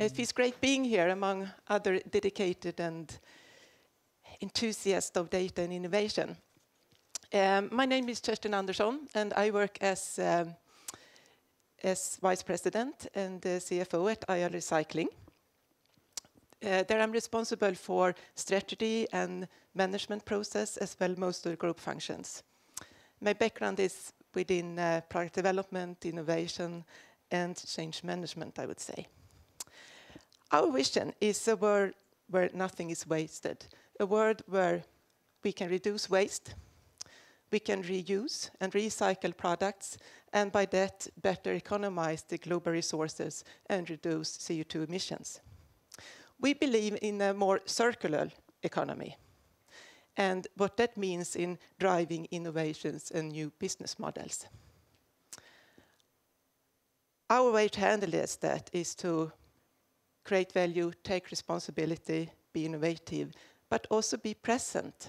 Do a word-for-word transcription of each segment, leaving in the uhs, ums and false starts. It feels great being here among other dedicated and enthusiasts of data and innovation. Um, my name is Kerstin Andersson, and I work as, um, as Vice President and uh, C F O at I L Recycling. Uh, there I'm responsible for strategy and management process, as well as most of the group functions. My background is within uh, product development, innovation, and change management, I would say. Our vision is a world where nothing is wasted, a world where we can reduce waste, we can reuse and recycle products, and by that, better economize the global resources and reduce C O two emissions. We believe in a more circular economy, and what that means in driving innovations and new business models. Our way to handle this, that is to create value, take responsibility, be innovative, but also be present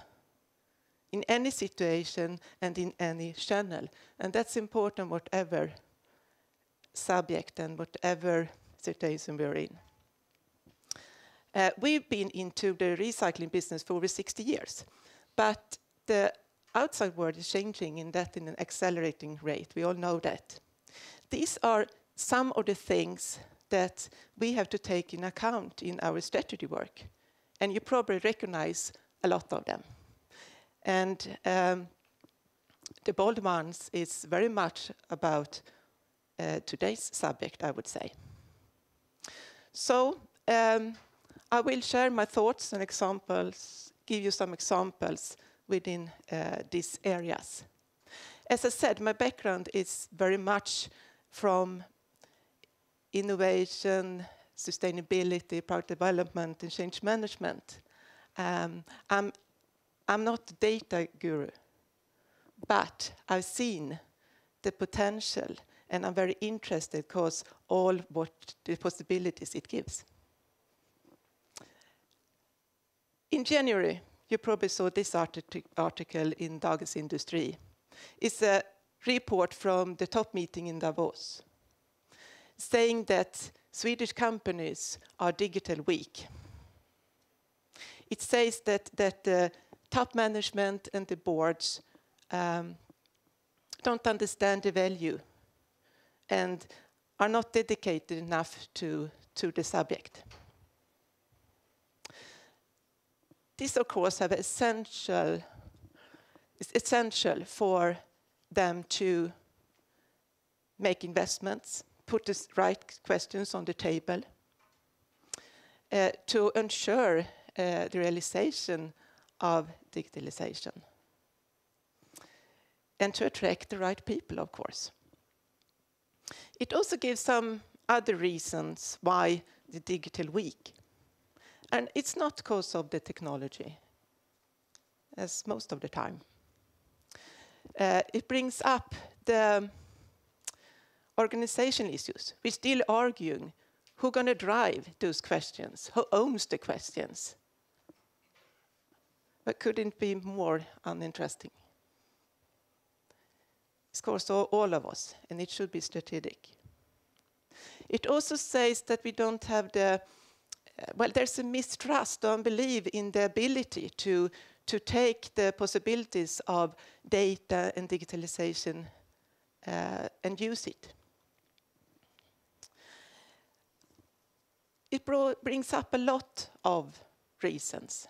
in any situation and in any channel. And that's important whatever subject and whatever situation we're in. Uh, we've been into the recycling business for over sixty years, but the outside world is changing in that in an accelerating rate. We all know that. These are some of the things that we have to take in account in our strategy work, and you probably recognize a lot of them. And um, the bold ones is very much about uh, today's subject, I would say. So. Um, I will share my thoughts and examples, give you some examples within uh, these areas. As I said, my background is very much from innovation, sustainability, product development, and change management. Um, I'm, I'm not a data guru, but I've seen the potential, and I'm very interested because all what the possibilities it gives. In January, you probably saw this artic article in Dagens Industry. It's a report from the top meeting in Davos saying that Swedish companies are digital weak. It says that, that the top management and the boards um, don't understand the value and are not dedicated enough to, to the subject. These, of course, have essential, it's essential for them to make investments, put the right questions on the table, uh, to ensure uh, the realization of digitalization, and to attract the right people, of course. It also gives some other reasons why the digital week. And it's not because of the technology, as most of the time. Uh, it brings up the organization issues. We're still arguing who's going to drive those questions, who owns the questions. But couldn't be more uninteresting. It's because of all of us, and it should be strategic. It also says that we don't have the Well, there's a mistrust or unbelief in the ability to, to take the possibilities of data and digitalization uh, and use it. It brings up a lot of reasons.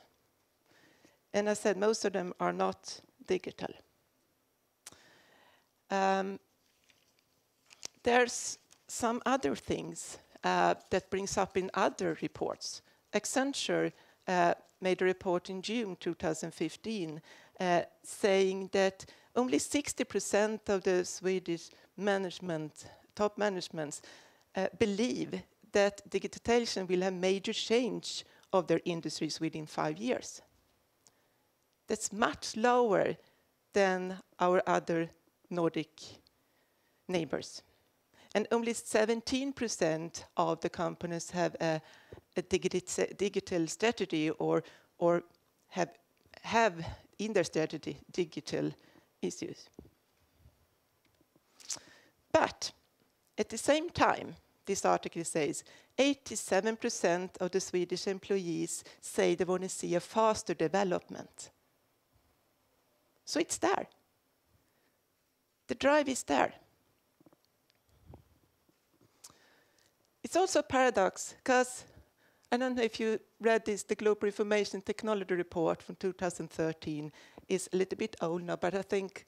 And I said most of them are not digital. Um, there's some other things Uh, that brings up in other reports. Accenture uh, made a report in June two thousand fifteen uh, saying that only sixty percent of the Swedish management, top managements uh, believe that digitalization will have major change of their industries within five years. That's much lower than our other Nordic neighbors. And only seventeen percent of the companies have a, a digit digital strategy or, or have, have in their strategy digital issues. But at the same time, this article says eighty-seven percent of the Swedish employees say they want to see a faster development. So it's there. The drive is there. It's also a paradox because I don't know if you read this, the Global Information Technology Report from two thousand thirteen is a little bit old now, but I think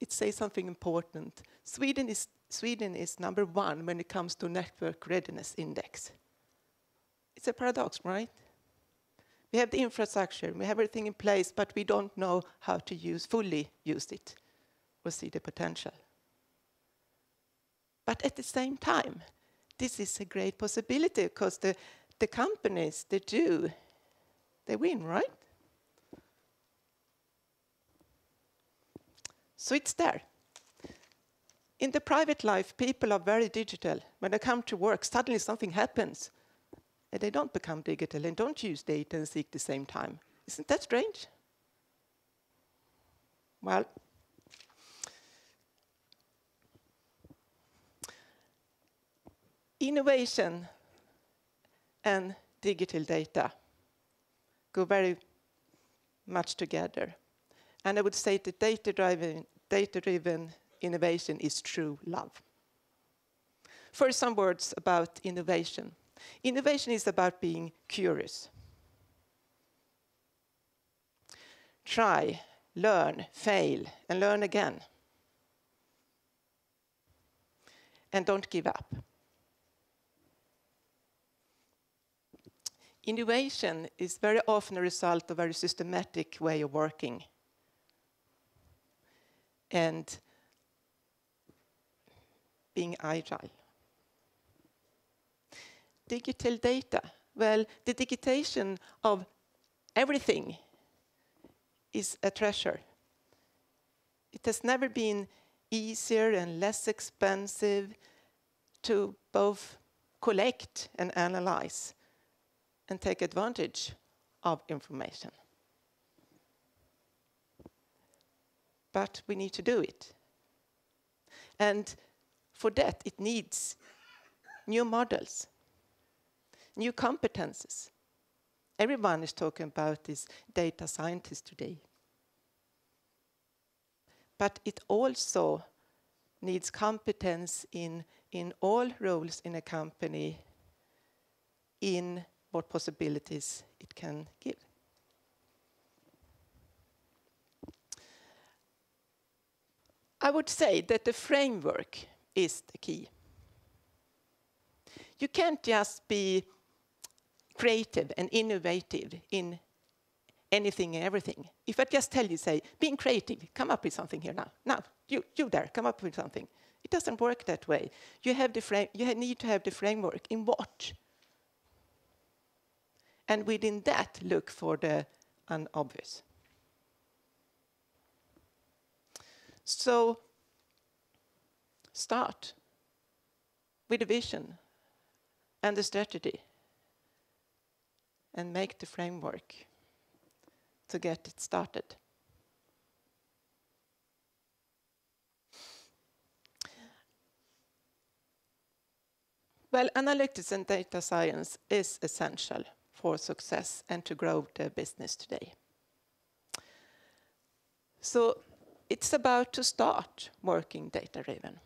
it says something important. Sweden is, Sweden is number one when it comes to network readiness index. It's a paradox, right? We have the infrastructure, we have everything in place, but we don't know how to use, fully use it or see the potential. But at the same time, this is a great possibility because the The companies, they do, they win, right? So it's there. In the private life, people are very digital. When they come to work, suddenly something happens. And they don't become digital and don't use data and seek at the same time. Isn't that strange? Well, innovation and digital data go very much together. And I would say that data-driven, data-driven innovation is true love. First, some words about innovation. Innovation is about being curious. Try, learn, fail, and learn again. And don't give up. Innovation is very often a result of a very systematic way of working. And being agile. Digital data. Well, the digitization of everything is a treasure. It has never been easier and less expensive to both collect and analyze and take advantage of information. But we need to do it. And for that, it needs new models, new competences. Everyone is talking about this data scientist today. But it also needs competence in, in all roles in a company, in what possibilities it can give. I would say that the framework is the key. You can't just be creative and innovative in anything and everything. If I just tell you, say, being creative, come up with something here now. Now, you, you there, come up with something. It doesn't work that way. You, have the frame, you need to have the framework in what? And within that, look for the unobvious. So start with the vision and the strategy and make the framework to get it started. Well, analytics and data science is essential for success and to grow their business today. So it's about to start working data-driven.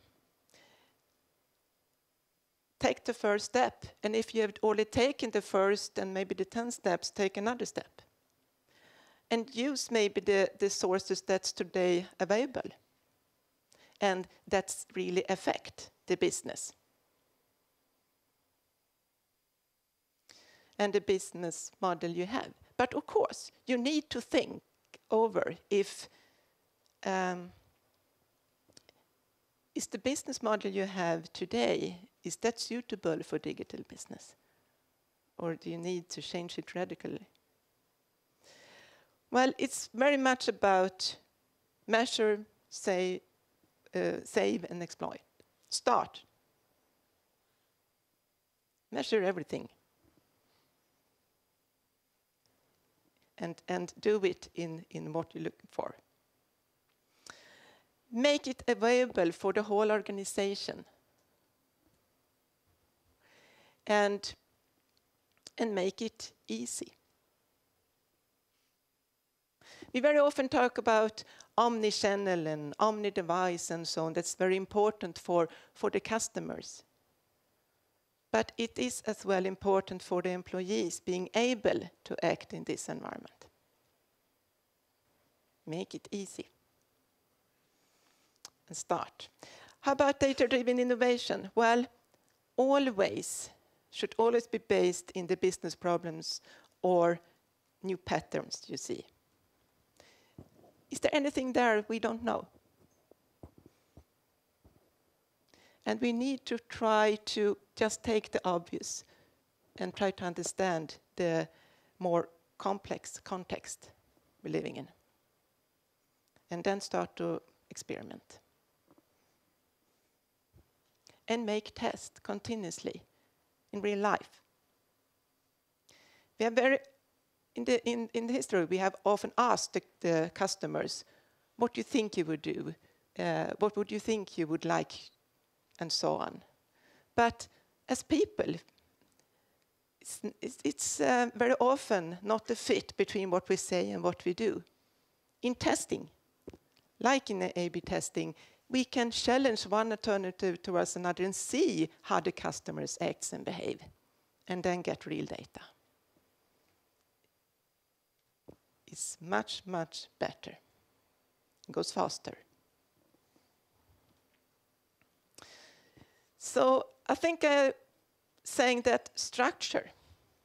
Take the first step, and if you have already taken the first and maybe the ten steps, take another step. And use maybe the, the sources that's today available. And that's really affect the business. And the business model you have. But of course, you need to think over if um, is the business model you have today, is that suitable for digital business? Or do you need to change it radically? Well, it's very much about measure, say, uh, save and exploit. Start. Measure everything. And, and do it in, in what you're looking for. Make it available for the whole organization. and, and make it easy. We very often talk about omni-channel and omni-device and so on. That's very important for, for the customers. But it is as well important for the employees being able to act in this environment. Make it easy. And start. How about data-driven innovation? Well, always should always be based in the business problems or new patterns you see. Is there anything there we don't know? And we need to try to just take the obvious and try to understand the more complex context we're living in. And then start to experiment. And make tests continuously in real life. We are very In the, in, in the history, we have often asked the, the customers, what do you think you would do? Uh, what would you think you would like? And so on. But as people, it's, it's, it's uh, very often not a fit between what we say and what we do. In testing, like in the A B testing, we can challenge one alternative towards another and see how the customers act and behave, and then get real data. It's much, much better. It goes faster. So I think uh, saying that structure,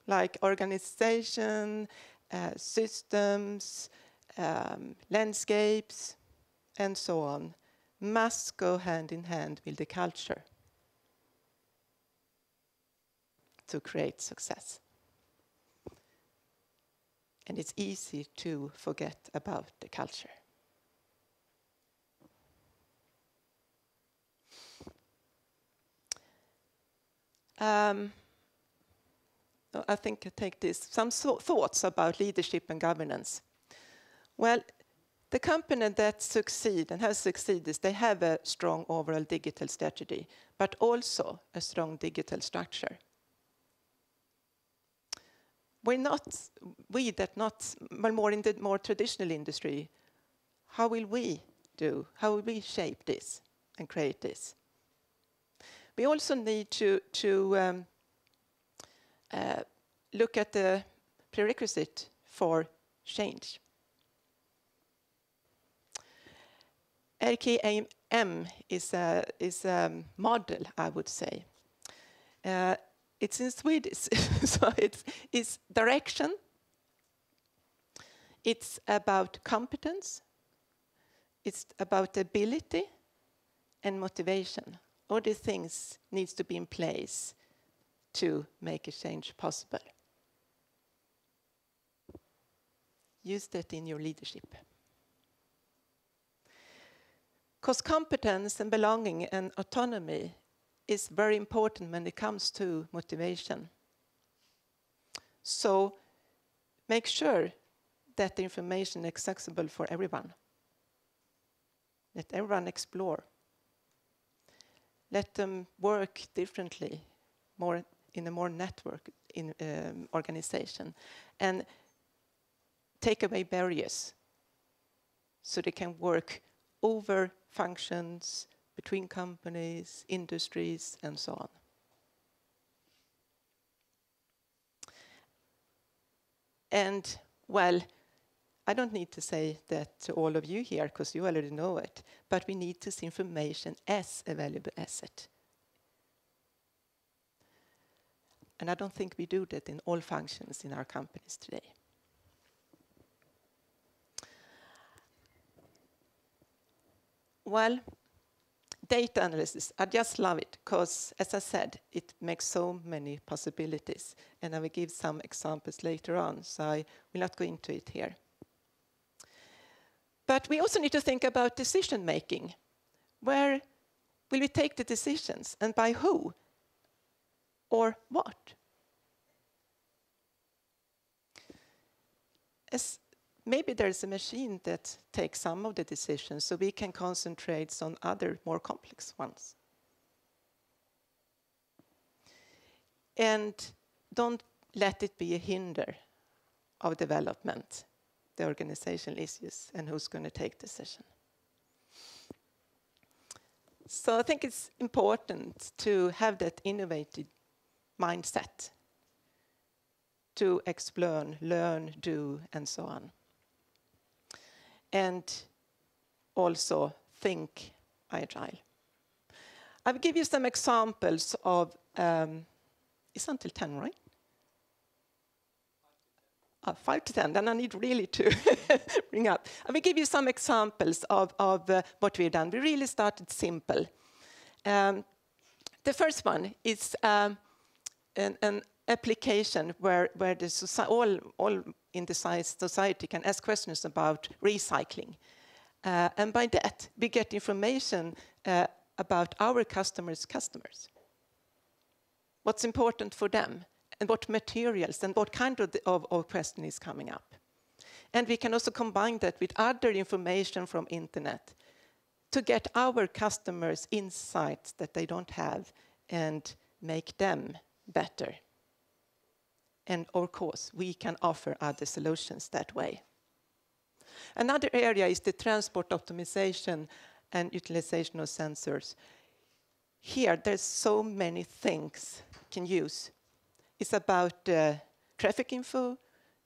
like organization, uh, systems, um, landscapes, and so on, must go hand in hand with the culture to create success. And it's easy to forget about the culture. Um, I think I take this, some so thoughts about leadership and governance. Well, the company that succeed and has succeeded, they have a strong overall digital strategy, but also a strong digital structure. We're not, we that not, but more in the more traditional industry, how will we do, how will we shape this and create this? We also need to, to um, uh, look at the prerequisite for change. R K M is a, is a model, I would say. Uh, It's in Swedish, so it's, it's direction. It's about competence. It's about ability and motivation. All these things needs to be in place to make a change possible. Use that in your leadership. Because competence and belonging and autonomy is very important when it comes to motivation. So make sure that the information is accessible for everyone. Let everyone explore. Let them work differently, more in a more network in, um, organization, and take away barriers so they can work over functions, between companies, industries, and so on. And, well, I don't need to say that to all of you here, because you already know it, but we need this information as a valuable asset. And I don't think we do that in all functions in our companies today. Well, data analysis, I just love it, because, as I said, it makes so many possibilities. And I will give some examples later on, so I will not go into it here. But we also need to think about decision-making. Where will we take the decisions, and by who? Or what? As Maybe there's a machine that takes some of the decisions, so we can concentrate on other, more complex ones. And don't let it be a hinder of development, the organizational issues and who's going to take decision. So I think it's important to have that innovative mindset to explore, learn, do, and so on. And also think agile. I'll give you some examples of, um, it's until ten, right? Oh, five to ten, then I need really to bring up. I will give you some examples of, of uh, what we've done. We really started simple. Um, the first one is um, an, an application where, where the all, all in the society can ask questions about recycling. Uh, and by that, we get information uh, about our customers' customers. What's important for them? And what materials and what kind of, the, of, of question is coming up. And we can also combine that with other information from internet to get our customers insights that they don't have and make them better. And of course, we can offer other solutions that way. Another area is the transport optimization and utilization of sensors. Here, there's so many things you can use. It's about uh, traffic info,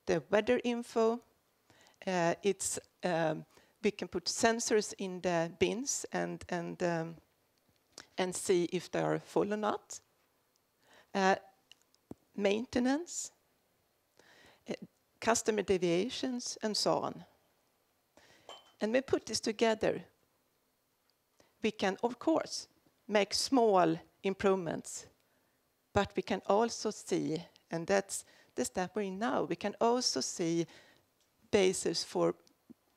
the weather info. Uh, it's um, we can put sensors in the bins and and um, and see if they are full or not. Uh, maintenance, uh, customer deviations, and so on. And we put this together. We can, of course, make small improvements. But we can also see, and that's the step we're in now, we can also see bases for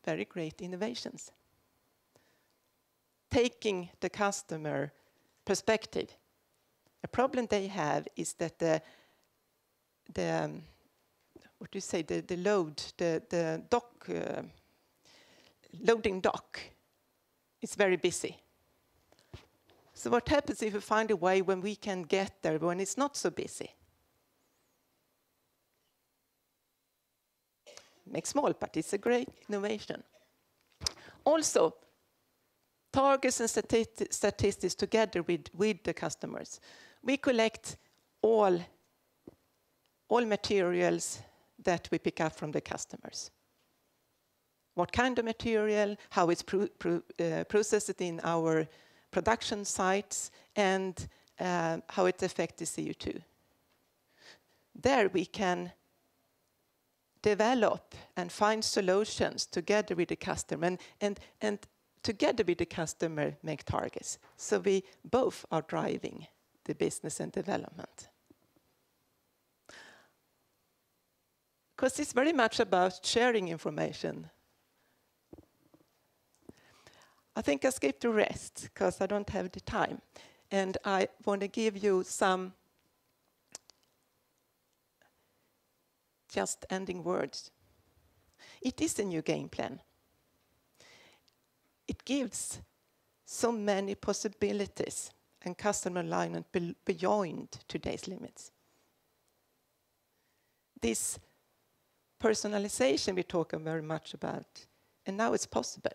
very great innovations. Taking the customer perspective, a problem they have is that the, the um, what do you say, the, the load, the, the dock, uh, loading dock is very busy. So what happens if we find a way when we can get there, when it's not so busy? Make small, but it's a great innovation. Also, targets and stati statistics together with, with the customers. We collect all, all materials that we pick up from the customers. What kind of material, how it's pro pro uh, processed in our production sites, and uh, how it affects the C O two. There we can develop and find solutions together with the customer, and, and, and together with the customer make targets. So we both are driving the business and development. Because it's very much about sharing information. I think I skipped the rest because I don't have the time. And I want to give you some just ending words. It is a new game plan. It gives so many possibilities and customer alignment beyond today's limits. This personalization we talk very much about, and now it's possible.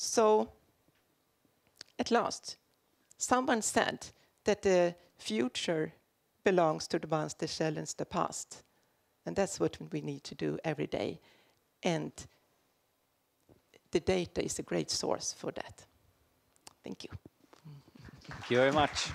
So, at last, someone said that the future belongs to the ones that challenge the past. And that's what we need to do every day. And the data is a great source for that. Thank you. Thank you very much.